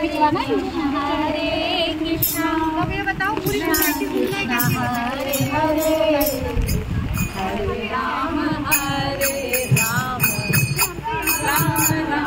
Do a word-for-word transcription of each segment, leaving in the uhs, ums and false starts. भिजवाना है। हरे कृष्णा अब ये बताओ पूरी सोसाइटी कैसे बताओ। हरे हरे राम हरे राम राम राम। हरे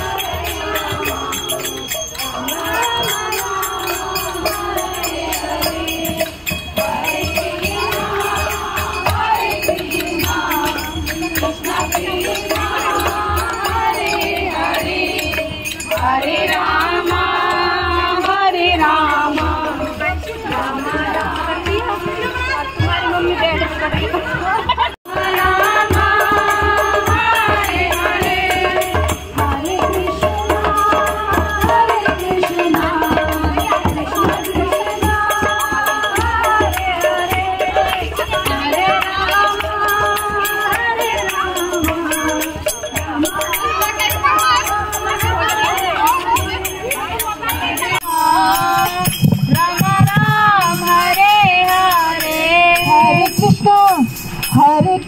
कृष्णा